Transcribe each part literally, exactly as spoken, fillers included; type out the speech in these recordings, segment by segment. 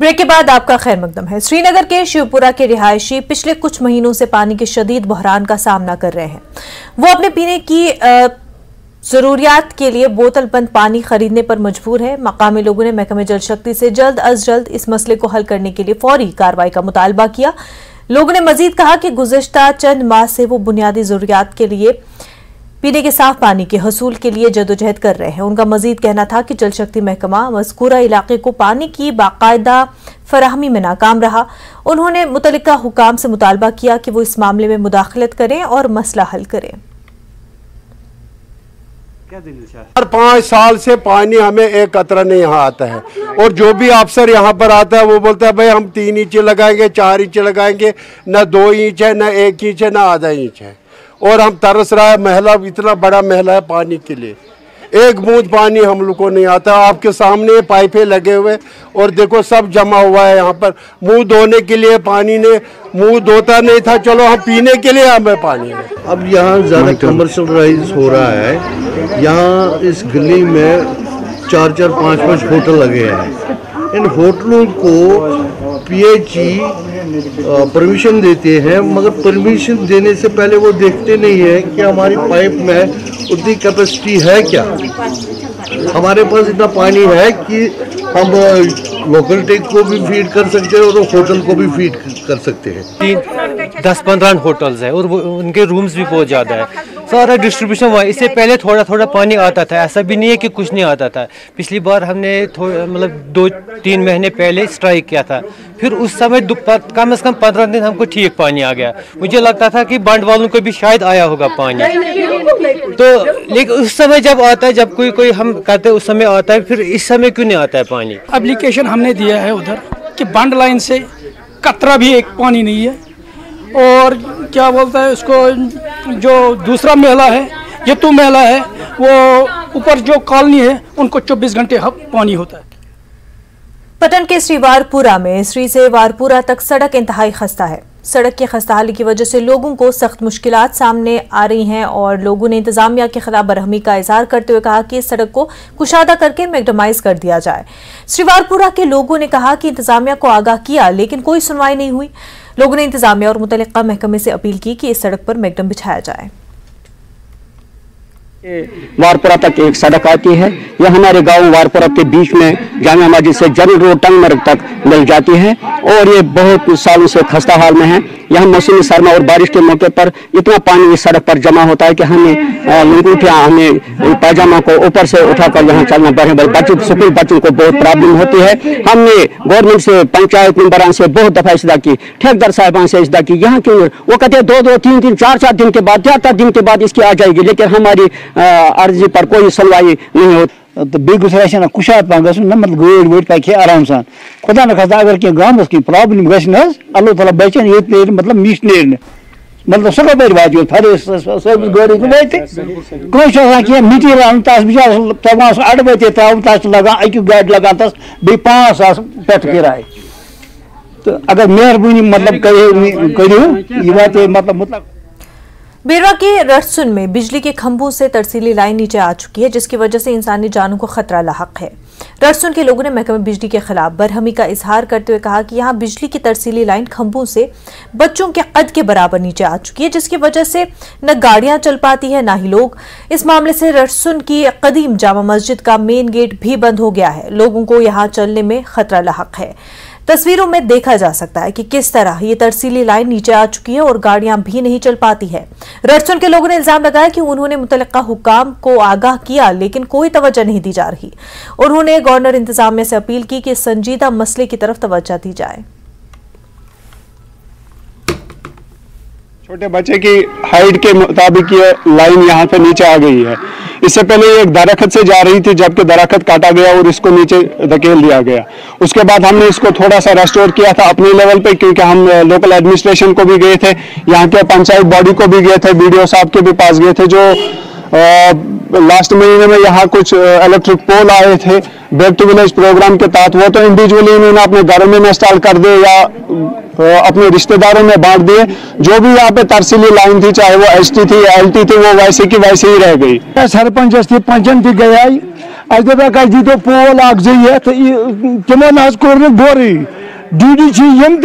Break के बाद आपका खैर मकदम है। श्रीनगर के शिवपुरा के रिहायशी पिछले कुछ महीनों से पानी के शदीद बहरान का सामना कर रहे हैं। वो अपने पीने की आ, ज़रूरियात के लिए बोतल बंद पानी खरीदने पर मजबूर है। मकामी लोगों ने महकमे जल शक्ति से जल्द अज जल्द इस मसले को हल करने के लिए फौरी कार्रवाई का मुतालबा किया। लोगों ने मजीद कहा कि गुज़श्ता चंद माह से वो बुनियादी ज़रूरियात के लिए पीने के साफ पानी के हसूल के लिए जदोजहद कर रहे हैं। उनका मजीद कहना था कि जल शक्ति महकमा मज़कूरा इलाके को पानी की बाकायदा फराहमी में नाकाम रहा। उन्होंने मुतल्लिका हुकाम से मुतालबा किया कि वो इस मामले में मुदाखलत करें और मसला हल करें। हर पाँच साल से पानी हमें एक कतरा नहीं यहाँ आता है और जो भी अफसर यहाँ पर आता है वो बोलता है भाई हम तीन इंच लगाएंगे, चार इंच लगाएंगे, ना दो इंच है, ना एक इंच है, ना आधा इंच है। और हम तरस रहा है, महला इतना बड़ा महला है पानी के लिए, एक बूंद पानी हम लोग को नहीं आता। आपके सामने पाइपें लगे हुए और देखो सब जमा हुआ है यहाँ पर। मुंह धोने के लिए पानी ने मुंह धोता नहीं था, चलो हम पीने के लिए हमें पानी है। अब यहाँ ज़्यादा कमर्शलाइज हो रहा है। यहाँ इस गली में चार चार पाँच पाँच होटल लगे हैं। इन होटलों को पीएचई परमिशन देते हैं, मगर परमिशन देने से पहले वो देखते नहीं है कि हमारी पाइप में उतनी कैपेसिटी है क्या, हमारे पास इतना पानी है कि हम लोकल टैंक को भी फीड कर सकते हैं और होटल को भी फीड कर सकते हैं। तीन दस पंद्रह होटल्स हैं और उनके रूम्स भी बहुत ज़्यादा है। सारा डिस्ट्रीब्यूशन हुआ। इससे पहले थोड़ा थोड़ा पानी आता था, ऐसा भी नहीं है कि कुछ नहीं आता था। पिछली बार हमने मतलब दो तीन महीने पहले स्ट्राइक किया था, फिर उस समय कम से कम पंद्रह दिन हमको ठीक पानी आ गया। मुझे लगता था कि बंड वालों को भी शायद आया होगा पानी, तो लेकिन उस समय जब आता है, जब कोई कोई हम कहते उस समय आता है, फिर इस समय क्यों नहीं आता है पानी। एप्लीकेशन हमने दिया है उधर कि बंड लाइन से कतरा भी एक पानी नहीं है। और क्या बोलता है उसको, जो दूसरा मेला है, ये तो मेला है, वो ऊपर जो कॉलोनी है उनको चौबीस घंटे पानी होता है। पटन के श्रीवारपुरा में श्री से वारपुरा तक सड़क इंतहाई खस्ता है। सड़क की खस्ताहाली की वजह से लोगों को सख्त मुश्किलात सामने आ रही हैं और लोगों ने इंतजामिया के खिलाफ बरहमी का इजहार करते हुए कहा कि इस सड़क को कुशादा करके मैगडमाइज कर दिया जाए। श्रीवारपुरा के लोगों ने कहा कि इंतजामिया को आगाह किया लेकिन कोई सुनवाई नहीं हुई। लोगों ने इंतजामिया और मुतल्लिका महकमे से अपील की कि इस सड़क पर मैगडम बिछाया जाए। वारपुरा तक एक सड़क आती है, यह हमारे गांव वारपुरा के बीच में जामिया मस्जिद से जनरल रोड टंगमर्ग तक मिल जाती है और ये बहुत सालों से खस्ता हाल में है। यहाँ मौसमी सरमा और बारिश के मौके पर इतना पानी इस सड़क पर जमा होता है कि हमें लंगूटियाँ, हमें पैजामा को ऊपर से उठाकर यहाँ चलना पड़े। बच्चों स्कूल बच्चों को बहुत प्रॉब्लम होती है। हमने गवर्नमेंट से, पंचायत मेम्बरान से बहुत दफ़ा इस्तः की, ठेकेदार साहबान से इस्तः की, यहाँ क्यों वो कहते हैं दो दो तीन तीन चार चार दिन के बाद, चार दिन के बाद इसकी आ जाएगी, लेकिन हमारी अर्जी पर कोई सुनवाई नहीं होती। तो बेगुसराय से ना कुशाद पाँग ना मतलब गोड वोड पाके आराम सान खुदा न खस्ता अगर कहीं गांव की प्रॉब्लम गश ना अल्लाह ताला बचन ये नेर मतलब मीश नेर मतलब सगो पेर वाजो फरे सर्विस गोड को बैठ कोई सोचा कि मीटिंग आन तास बिचार तवा आठ बजे ताव तास लगा एक गाइड लगा तास बे पांच सास पेट किराए। तो अगर मेहरबानी मतलब करियो करियो ये बात मतलब मतलब बेरवा के रटसुन में बिजली के खंभों से तरसीली लाइन नीचे आ चुकी है जिसकी वजह से इंसानी जानों को खतरा लाहक है। रटसुन के लोगों ने महकमे बिजली के खिलाफ बरहमी का इजहार करते हुए कहा कि यहाँ बिजली की तरसीली लाइन खंभों से बच्चों के कद के बराबर नीचे आ चुकी है जिसकी वजह से न गाड़ियाँ चल पाती है न ही लोग। इस मामले से रटसुन की कदीम जामा मस्जिद का मेन गेट भी बंद हो गया है। लोगों को यहाँ चलने में खतरा लाहक है। तस्वीरों में देखा जा सकता है कि किस तरह ये तरसीली लाइन नीचे आ चुकी है और गाड़ियां भी नहीं चल पाती है। रटसुन के लोगों ने इल्जाम लगाया कि उन्होंने मुतल्लिका हुकाम को आगाह किया लेकिन कोई तवज्जो नहीं दी जा रही। उन्होंने गवर्नर इंतजामिया से अपील की कि संजीदा मसले की तरफ तवज्जो दी जाए। छोटे बच्चे की हाइट के मुताबिक ये लाइन यहाँ पे नीचे आ गई है। इससे पहले ये एक दरख्त से जा रही थी, जबकि दरख्त काटा गया और इसको नीचे धकेल दिया गया। उसके बाद हमने इसको थोड़ा सा रेस्टोर किया था अपने लेवल पे, क्योंकि हम लोकल एडमिनिस्ट्रेशन को भी गए थे, यहाँ के पंचायत बॉडी को भी गए थे, बीडीओ साहब के भी पास गए थे। जो आ, लास्ट महीने में यहाँ कुछ इलेक्ट्रिक पोल आए थे बैक टू विलेज प्रोग्राम के तहत, वो तो इंडिविजुअली इन्होंने अपने घरों में इंस्टॉल कर दिए या अपने रिश्तेदारों में बांट दिए। जो भी यहाँ पे तरसीली लाइन थी, चाहे वो एस टी थी, एल टी थी, वो वैसे की वैसे ही रह गई। सरपंच थी पंचन थी गया अदी तो पोल अ तमो नोर बोरे ड्यूटी यम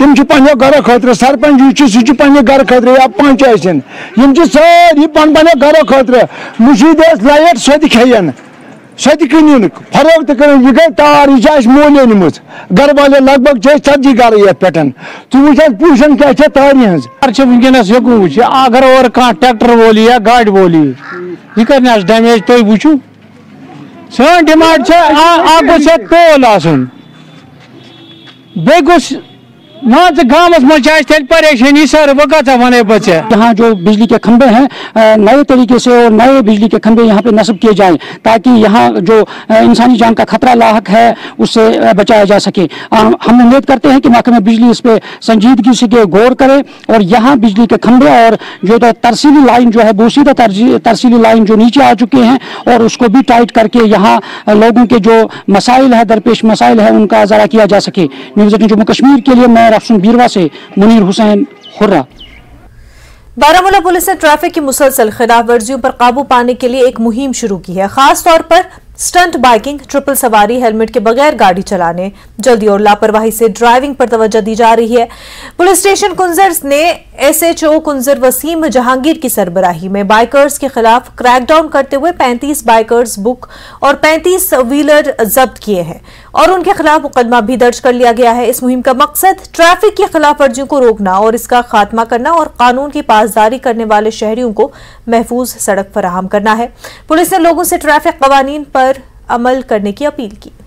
तम पे घर खतर सरपंच सह पे घर खतर या पंच आम सारी पन पे घर खतर मुशीद लाइट सो खेन सतन फरोग तो यह गई तार यह मोल अन घर वाले लग भग सत्जी घर ये पे तुम वो पोजिशन क्या तारी हर वनस हेको अगर और कह ट्रैक्टर वोल या गाड़ वोल यह कर डैमेज तुम वो सन डिमांड पोल मान गाँव में परेशानी सर वो क्या वन बच्चे यहाँ जो बिजली के खंभे हैं नए तरीके से और नए बिजली के खंभे यहाँ पे नस्ब किए जाएं ताकि यहाँ जो इंसानी जान का खतरा लाहक है उससे बचाया जा सके। हम उम्मीद करते हैं कि महकमा बिजली इस पर संजीदगी से गौर करे और यहाँ बिजली के खंभे और जो तरसीली लाइन जो है बोसीदा तरसीली लाइन जो नीचे आ चुके हैं और उसको भी टाइट करके यहाँ लोगों के जो मसाइल है दरपेश मसाइल है उनका ज़रा किया जा सके। न्यूज़ अठारह जम्मू कश्मीर के लिए मैं बीरवा से मुनीर हुसैन हुर्रा। बारामूला पुलिस ने ट्रैफिक की मुसलसल खिलाफ वर्जियों पर काबू पाने के लिए एक मुहिम शुरू की है। खास तौर पर स्टंट बाइकिंग, ट्रिपल सवारी, हेलमेट के बगैर गाड़ी चलाने, जल्दी और लापरवाही से ड्राइविंग पर तवज्जो दी जा रही है। पुलिस स्टेशन कुंजर ने S H O Kunzer Waseem Jahangir की सरबराही में बाइकर्स के खिलाफ क्रैकडाउन करते हुए पैंतीस बाइकर्स बुक और पैंतीस व्हीलर जब्त किए हैं और उनके खिलाफ मुकदमा भी दर्ज कर लिया गया है। इस मुहिम का मकसद ट्रैफिक की खिलाफवर्जियों को रोकना और इसका खात्मा करना और कानून की पासदारी करने वाले शहरियों को महफूज सड़क फराहम करना है। पुलिस ने लोगों से ट्रैफिक कवानीन पर अमल करने की अपील की।